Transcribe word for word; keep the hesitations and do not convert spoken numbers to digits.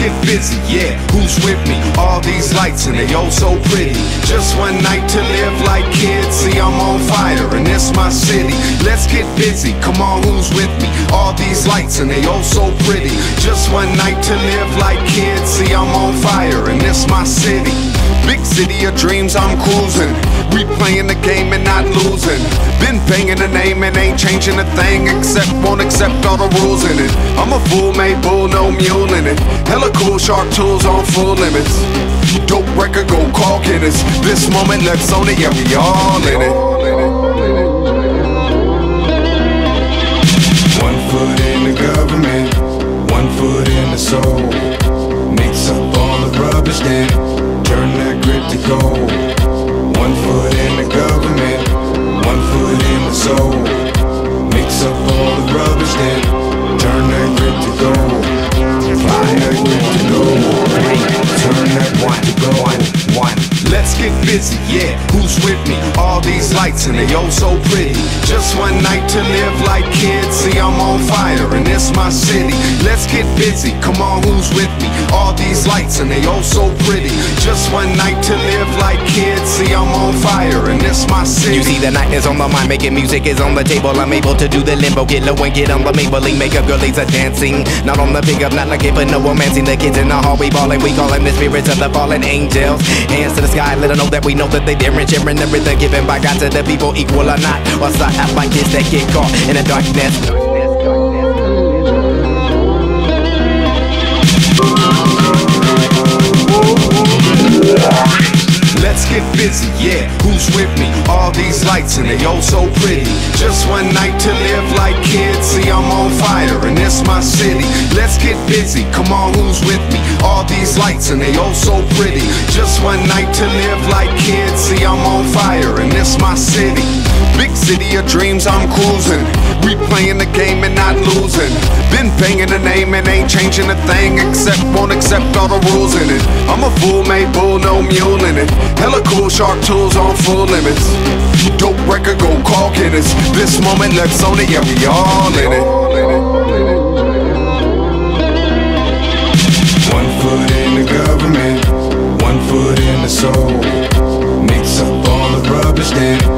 Get busy, yeah, who's with me? All these lights and they oh so pretty. Just one night to live like kids. See, I'm on fire and it's my city. Let's get busy, come on, who's with me? All these lights and they oh so pretty. Just one night to live like kids. See, I'm on fire and it's my city. Big city of dreams, I'm cruising. We playing the game and not losing. Been banging the name and ain't changing a thing, except won't accept all the rules in it. I'm a fool, made bull, no mule in it. Hella cool, sharp tools on full limits. Dope record, go call Guinness. This moment, let's own it, yeah, we all in it. One foot in the government, one foot in the soul. Mix up all the rubbish, then turn that grit to gold. One foot in the government, one foot in the soul. Mix up all the rubbish, then turn that grit to gold. Fly that grit to gold. Turn that one to gold. One. Let's get busy, yeah, who's with me? All these lights and they oh so pretty. Just one night to live like kids. See, I'm on fire and it's my city. Let's get busy, come on, who's with me? All these lights and they oh so pretty. Just one night to live like kids. See, I'm on fire and it's my city. You see, the night is on my mind, making music is on the table. I'm able to do the limbo, get low and get on the Maybelline. Make up girlies are dancing, not on the pickup, not like it, but no romancing. The kids in the hallway balling, we call them the spirits of the fallen angels. Hands to the sky, let them know that we know that they different. Sharing everything given by God to the people, equal or not. While I have my kids that get caught in the darkness. Let's get busy, yeah, who's with me? All these lights and they oh so pretty. Just one night to live like kids. See, I'm on fire and it's my city. Let's get busy, come on, who's with me? All these lights and they oh so pretty. Just one night to live like kids. See, I'm on fire and it's my city. Big city of dreams, I'm cruising. We playing the game and not losing. Been banging the name and ain't changing a thing, except won't accept all the rules in it. I'm a fool, made bull, no mule in it. Hella cool, sharp tools on full limits. Dope record, go call Guinness. This moment, let's own it, yeah, we all in it. One foot in the government, one foot in the soul. Mix up all the rubbish, then